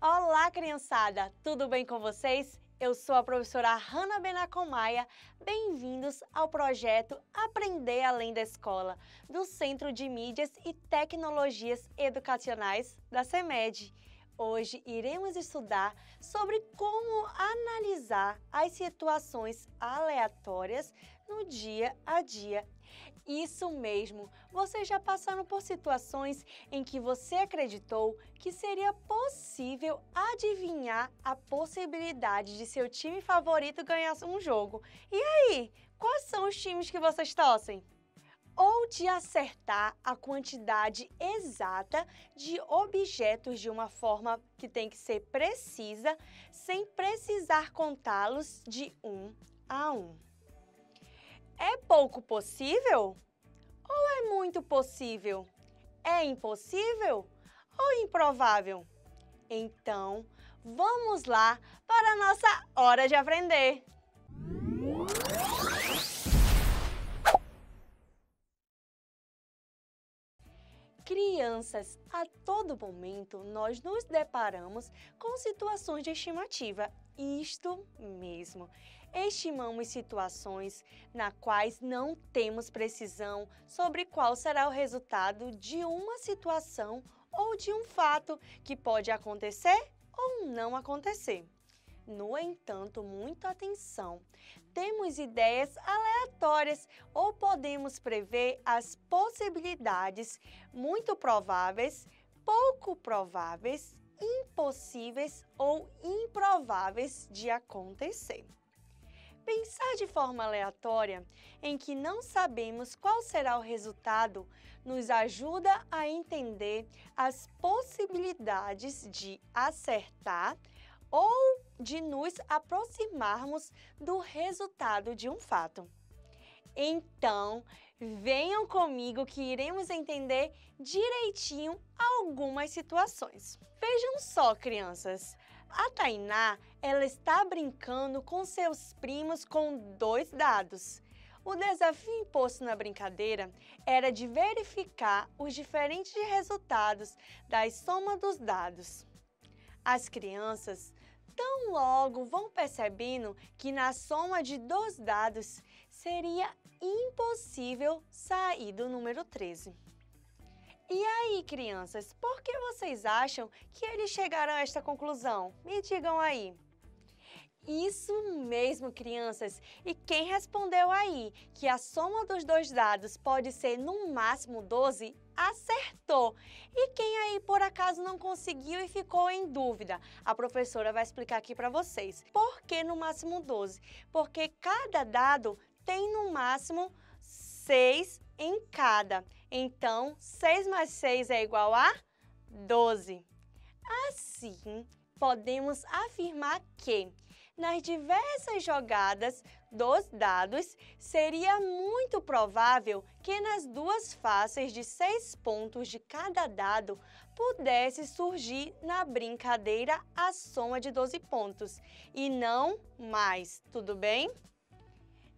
Olá, criançada! Tudo bem com vocês? Eu sou a professora Hanna Benacomaia. Bem-vindos ao projeto Aprender Além da Escola, do Centro de Mídias e Tecnologias Educacionais da SEMED. Hoje iremos estudar sobre como analisar as situações aleatórias no dia a dia. Isso mesmo, vocês já passaram por situações em que você acreditou que seria possível adivinhar a possibilidade de seu time favorito ganhar um jogo. E aí, quais são os times que vocês torcem? Ou de acertar a quantidade exata de objetos de uma forma que tem que ser precisa, sem precisar contá-los de um a um. É pouco possível? Ou é muito possível? É impossível? Ou improvável? Então, vamos lá para a nossa hora de aprender! Crianças, a todo momento nós nos deparamos com situações de estimativa, isto mesmo. Estimamos situações nas quais não temos precisão sobre qual será o resultado de uma situação ou de um fato que pode acontecer ou não acontecer. No entanto, muita atenção, temos ideias aleatórias ou podemos prever as possibilidades muito prováveis, pouco prováveis, impossíveis ou improváveis de acontecer. Pensar de forma aleatória, em que não sabemos qual será o resultado, nos ajuda a entender as possibilidades de acertar ou de nos aproximarmos do resultado de um fato. Então, venham comigo que iremos entender direitinho algumas situações. Vejam só, crianças, a Tainá, ela está brincando com seus primos com dois dados. O desafio imposto na brincadeira era de verificar os diferentes resultados da soma dos dados. As crianças tão logo vão percebendo que na soma de dois dados seria impossível sair do número 13. E aí, crianças, por que vocês acham que eles chegaram a esta conclusão? Me digam aí. Isso mesmo, crianças! E quem respondeu aí que a soma dos dois dados pode ser no máximo 12, acertou! E quem aí por acaso não conseguiu e ficou em dúvida? A professora vai explicar aqui para vocês. Por que no máximo 12? Porque cada dado tem no máximo 6 em cada. Então, 6 mais 6 é igual a 12. Assim, podemos afirmar que nas diversas jogadas dos dados, seria muito provável que nas duas faces de 6 pontos de cada dado pudesse surgir na brincadeira a soma de 12 pontos e não mais, tudo bem?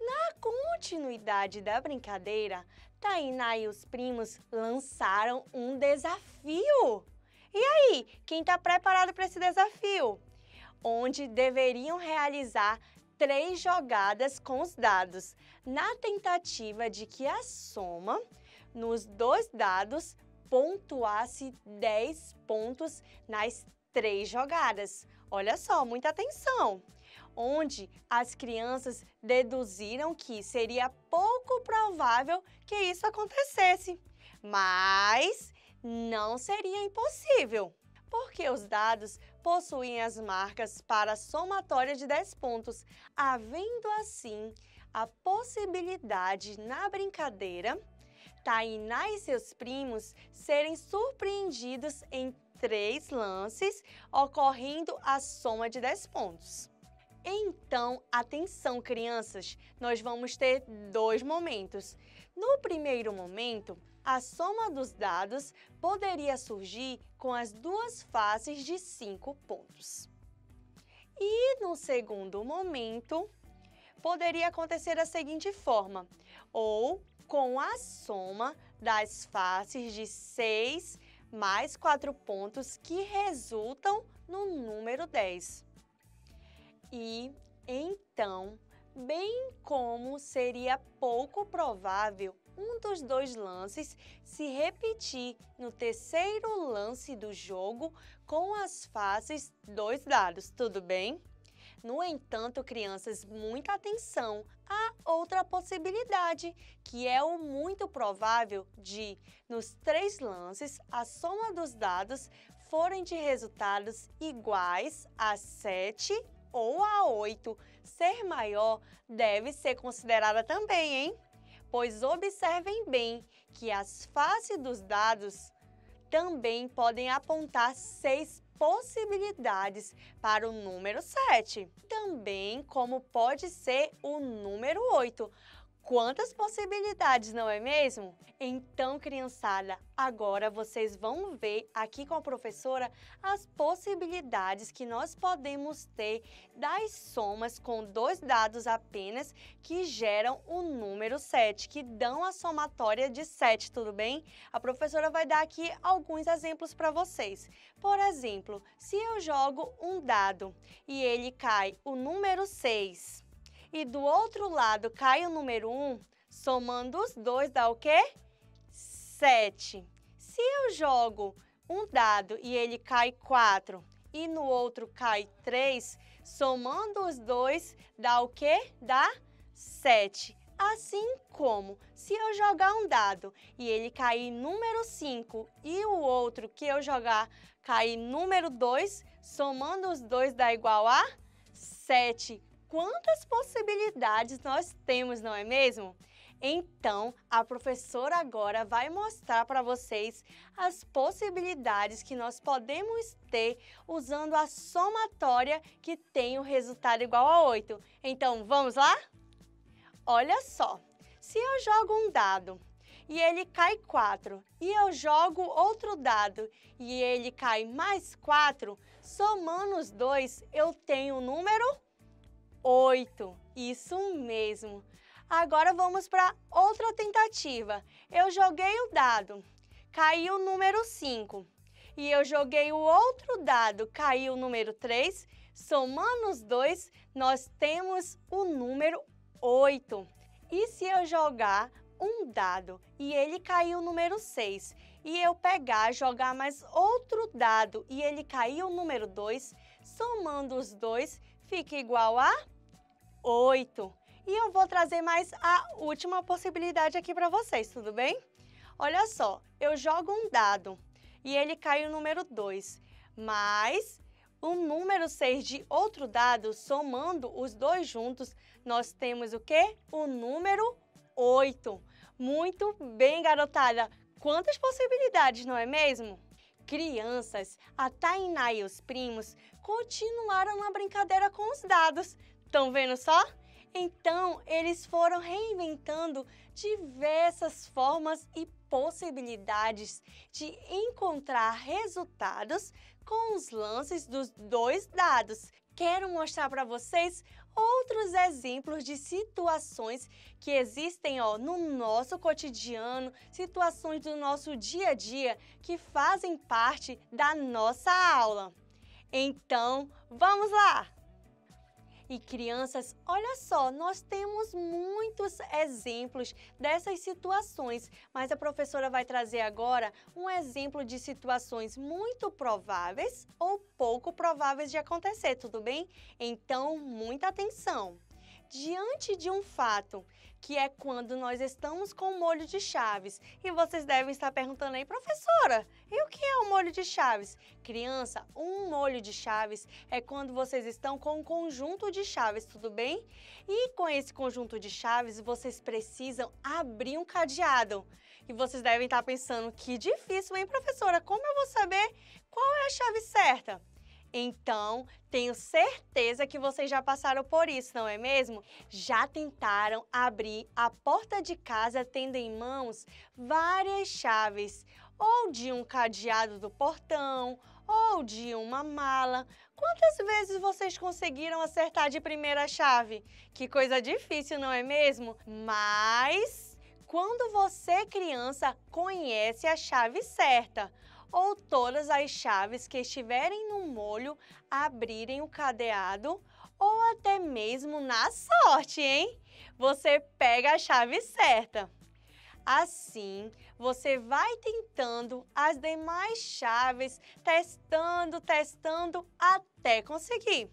Na continuidade da brincadeira, Tainá e os primos lançaram um desafio. E aí, quem está preparado para esse desafio? Onde deveriam realizar 3 jogadas com os dados, na tentativa de que a soma nos dois dados pontuasse 10 pontos nas 3 jogadas. Olha só, muita atenção! Onde as crianças deduziram que seria pouco provável que isso acontecesse, mas não seria impossível, porque os dados possuem as marcas para a somatória de 10 pontos, havendo assim a possibilidade na brincadeira Tainá e seus primos serem surpreendidos em 3 lances, ocorrendo a soma de 10 pontos. Então, atenção, crianças, nós vamos ter 2 momentos. No primeiro momento, a soma dos dados poderia surgir com as duas faces de 5 pontos. E no segundo momento, poderia acontecer da seguinte forma, ou com a soma das faces de 6 mais 4 pontos que resultam no número 10. E, então, bem como seria pouco provável um dos dois lances se repetir no terceiro lance do jogo com as faces dos dados, tudo bem? No entanto, crianças, muita atenção à outra possibilidade, que é o muito provável de, nos 3 lances, a soma dos dados forem de resultados iguais a 7 ou a 8. Ser maior deve ser considerada também, hein? Pois observem bem que as faces dos dados também podem apontar 6 possibilidades para o número 7, também como pode ser o número 8. Quantas possibilidades, não é mesmo? Então, criançada, agora vocês vão ver aqui com a professora as possibilidades que nós podemos ter das somas com 2 dados apenas que geram o número 7, que dão a somatória de 7, tudo bem? A professora vai dar aqui alguns exemplos para vocês. Por exemplo, se eu jogo um dado e ele cai o número 6, e do outro lado cai o número 1, somando os dois dá o quê? 7. Se eu jogo um dado e ele cai 4, e no outro cai 3, somando os dois dá o quê? Dá 7. Assim como se eu jogar um dado e ele cair número 5 e o outro que eu jogar cair número 2, somando os dois dá igual a 7. Quantas possibilidades nós temos, não é mesmo? Então, a professora agora vai mostrar para vocês as possibilidades que nós podemos ter usando a somatória que tem o resultado igual a 8. Então, vamos lá? Olha só, se eu jogo um dado e ele cai 4, e eu jogo outro dado e ele cai mais 4, somando os dois, eu tenho o número 8, isso mesmo. Agora vamos para outra tentativa. Eu joguei o dado, caiu o número 5. E eu joguei o outro dado, caiu o número 3. Somando os dois, nós temos o número 8. E se eu jogar um dado e ele caiu o número 6, e eu pegar, jogar mais outro dado e ele caiu o número 2, somando os dois, fica igual a 8. E eu vou trazer mais a última possibilidade aqui para vocês, tudo bem? Olha só, eu jogo um dado e ele cai o número 2, mas o número 6 de outro dado, somando os dois juntos, nós temos o quê? O número 8. Muito bem, garotada! Quantas possibilidades, não é mesmo? Crianças, a Tainá e os primos continuaram na brincadeira com os dados. Estão vendo só? Então, eles foram reinventando diversas formas e possibilidades de encontrar resultados com os lances dos 2 dados. Quero mostrar para vocês outros exemplos de situações que existem no nosso cotidiano, situações do nosso dia a dia que fazem parte da nossa aula. Então, vamos lá! E crianças, olha só, nós temos muitos exemplos dessas situações, mas a professora vai trazer agora um exemplo de situações muito prováveis ou pouco prováveis de acontecer, tudo bem? Então, muita atenção! Diante de um fato, que é quando nós estamos com o molho de chaves. E vocês devem estar perguntando aí, professora, e o que é o molho de chaves? Criança, um molho de chaves é quando vocês estão com um conjunto de chaves, tudo bem? E com esse conjunto de chaves, vocês precisam abrir um cadeado. E vocês devem estar pensando, que difícil, hein, professora? Como eu vou saber qual é a chave certa? Então, tenho certeza que vocês já passaram por isso, não é mesmo? Já tentaram abrir a porta de casa tendo em mãos várias chaves, ou de um cadeado do portão, ou de uma mala. Quantas vezes vocês conseguiram acertar de primeira chave? Que coisa difícil, não é mesmo? Mas, quando você, criança, conhece a chave certa, ou todas as chaves que estiverem no molho abrirem o cadeado ou até mesmo na sorte, hein? Você pega a chave certa. Assim, você vai tentando as demais chaves, testando, até conseguir.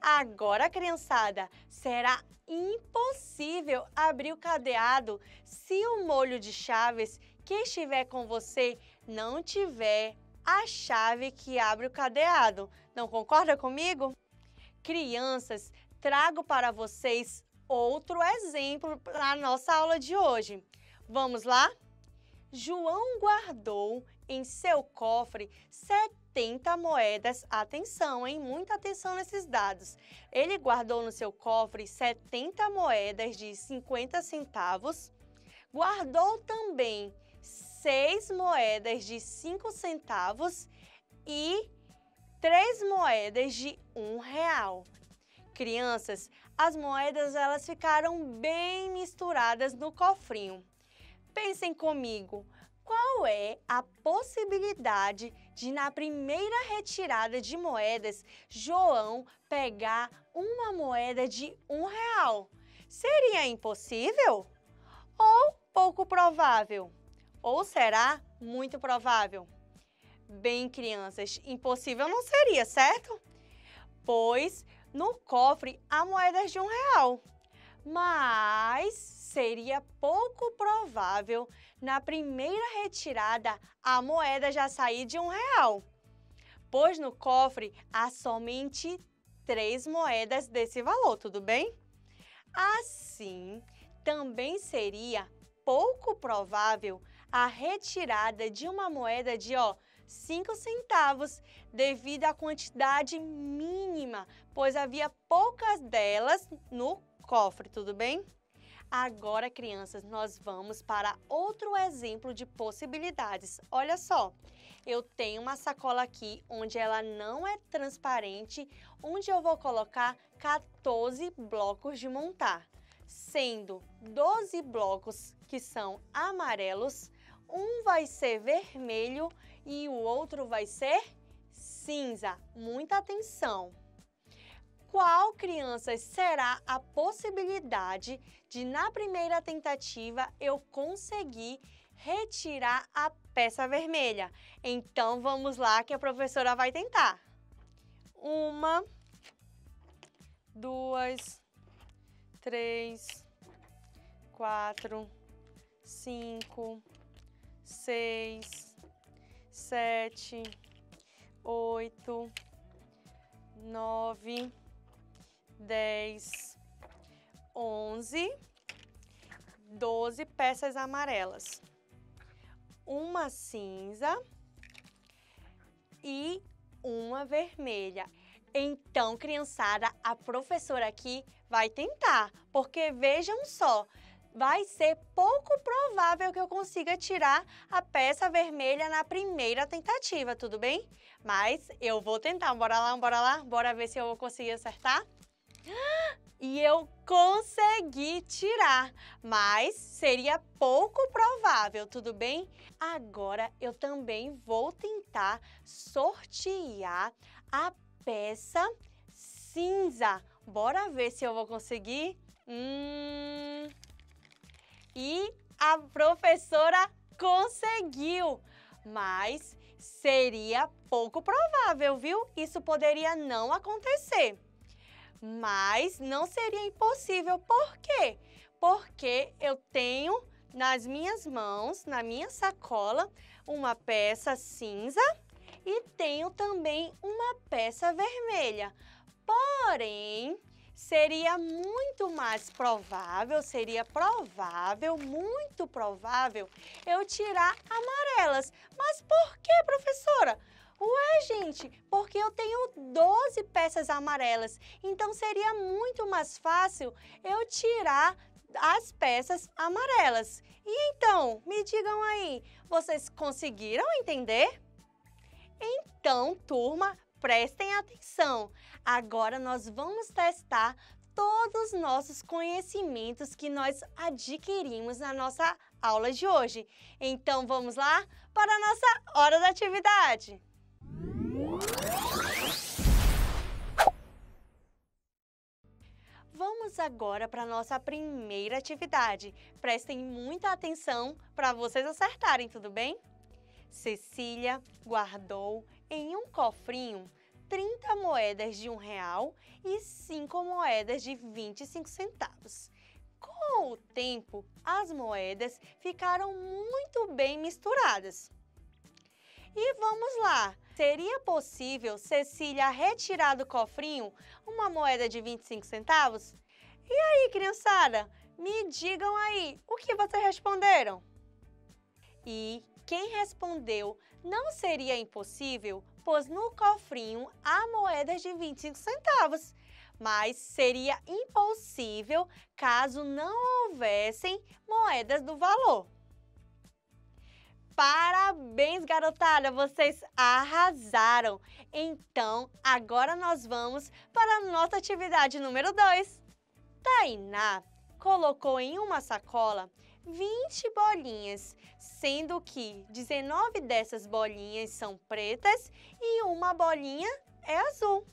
Agora, criançada, será impossível abrir o cadeado se o molho de chaves que estiver com você não tiver a chave que abre o cadeado. Não concorda comigo? Crianças, trago para vocês outro exemplo para a nossa aula de hoje. Vamos lá? João guardou em seu cofre 70 moedas. Atenção, hein? Muita atenção nesses dados. Ele guardou no seu cofre 70 moedas de 50 centavos. Guardou também 6 moedas de 5 centavos e 3 moedas de R$1. Crianças, as moedas elas ficaram bem misturadas no cofrinho. Pensem comigo, qual é a possibilidade de, na primeira retirada de moedas, João pegar uma moeda de R$1? Seria impossível? Ou pouco provável? Ou será muito provável? Bem, crianças, impossível não seria, certo? Pois no cofre há moedas de R$1. Mas seria pouco provável na primeira retirada a moeda já sair de R$1, pois no cofre há somente 3 moedas desse valor, tudo bem? Assim, também seria pouco provável a retirada de uma moeda de 5 centavos devido à quantidade mínima, pois havia poucas delas no cofre, tudo bem? Agora, crianças, nós vamos para outro exemplo de possibilidades. Olha só, eu tenho uma sacola aqui onde ela não é transparente, onde eu vou colocar 14 blocos de montar, sendo 12 blocos que são amarelos, um vai ser vermelho e o outro vai ser cinza. Muita atenção! Qual, crianças, será a possibilidade de, na primeira tentativa, eu conseguir retirar a peça vermelha? Então, vamos lá que a professora vai tentar. 1, 2, 3, 4, 5, 6, 7, 8, 9, 10, 11, 12 peças amarelas, uma cinza e uma vermelha. Então, criançada, a professora aqui vai tentar, porque vejam só, vai ser pouco provável que eu consiga tirar a peça vermelha na primeira tentativa, tudo bem? Mas eu vou tentar, bora lá, bora ver se eu vou conseguir acertar. E eu consegui tirar, mas seria pouco provável, tudo bem? Agora eu também vou tentar sortear a peça cinza. Bora ver se eu vou conseguir. E a professora conseguiu, mas seria pouco provável, viu? Isso poderia não acontecer. Mas não seria impossível, por quê? Porque eu tenho nas minhas mãos, na minha sacola, uma peça cinza e tenho também uma peça vermelha. Porém, seria muito mais provável, muito provável eu tirar amarelas. Mas por quê, professora? Ué, gente, porque eu tenho 12 peças amarelas, então seria muito mais fácil eu tirar as peças amarelas. E então, me digam aí, vocês conseguiram entender? Então, turma, prestem atenção. Agora nós vamos testar todos os nossos conhecimentos que nós adquirimos na nossa aula de hoje. Então vamos lá para a nossa hora da atividade. Vamos agora para a nossa primeira atividade. Prestem muita atenção para vocês acertarem, tudo bem? Cecília guardou em um cofrinho 30 moedas de R$1 e 5 moedas de 25 centavos. Com o tempo, as moedas ficaram muito bem misturadas. E vamos lá! Seria possível Cecília retirar do cofrinho uma moeda de 25 centavos? E aí, criançada? Me digam aí, o que vocês responderam? E quem respondeu não seria impossível, pois no cofrinho há moedas de 25 centavos. Mas seria impossível caso não houvessem moedas do valor. Parabéns, garotada! Vocês arrasaram! Então, agora nós vamos para a nossa atividade número 2. Tainá colocou em uma sacola 20 bolinhas, sendo que 19 dessas bolinhas são pretas e uma bolinha é azul.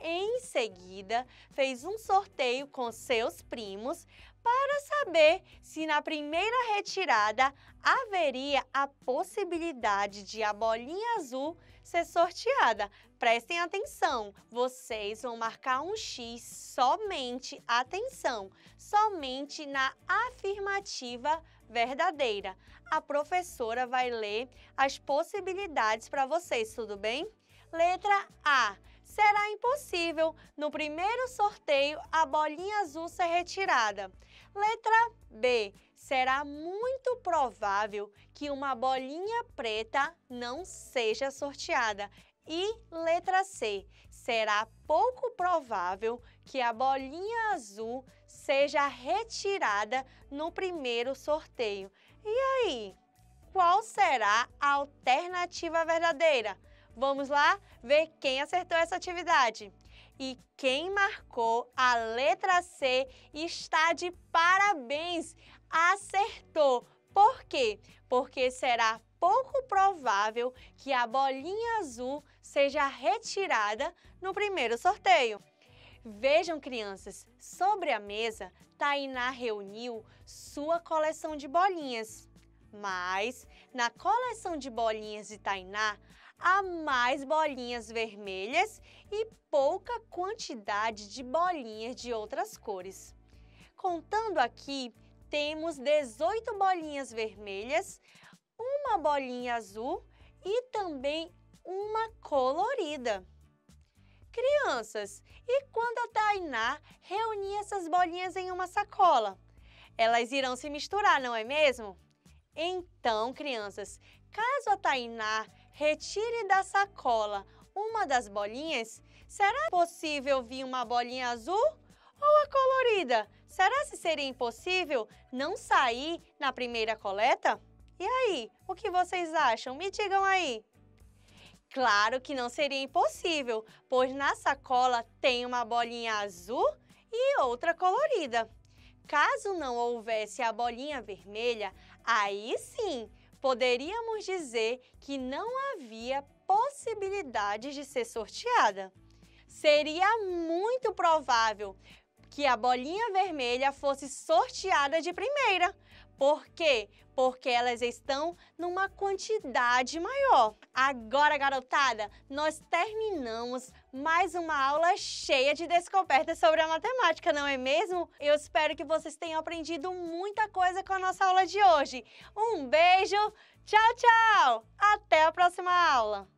Em seguida, fez um sorteio com seus primos para saber se na primeira retirada haveria a possibilidade de a bolinha azul ser sorteada. Prestem atenção, vocês vão marcar um X somente, atenção, somente na afirmativa verdadeira. A professora vai ler as possibilidades para vocês, tudo bem? Letra A. Será impossível, no primeiro sorteio, a bolinha azul ser retirada. Letra B. Será muito provável que uma bolinha preta não seja sorteada. E letra C. Será pouco provável que a bolinha azul seja retirada no primeiro sorteio. E aí? Qual será a alternativa verdadeira? Vamos lá ver quem acertou essa atividade. E quem marcou a letra C está de parabéns! Acertou! Por quê? Porque será pouco provável que a bolinha azul seja retirada no primeiro sorteio. Vejam, crianças, sobre a mesa, Tainá reuniu sua coleção de bolinhas. Mas, na coleção de bolinhas de Tainá, há mais bolinhas vermelhas e pouca quantidade de bolinhas de outras cores. Contando aqui, temos 18 bolinhas vermelhas, uma bolinha azul e também uma colorida. Crianças, e quando a Tainá reunir essas bolinhas em uma sacola? Elas irão se misturar, não é mesmo? Então, crianças, caso a Tainá retire da sacola uma das bolinhas, será possível vir uma bolinha azul ou a colorida? Será se seria impossível não sair na primeira coleta? E aí, o que vocês acham? Me digam aí. Claro que não seria impossível, pois na sacola tem uma bolinha azul e outra colorida. Caso não houvesse a bolinha vermelha, aí sim, poderíamos dizer que não havia possibilidade de ser sorteada. Seria muito provável que a bolinha vermelha fosse sorteada de primeira. Por quê? Porque elas estão numa quantidade maior. Agora, garotada, nós terminamos mais uma aula cheia de descobertas sobre a matemática, não é mesmo? Eu espero que vocês tenham aprendido muita coisa com a nossa aula de hoje. Um beijo, tchau, tchau! Até a próxima aula!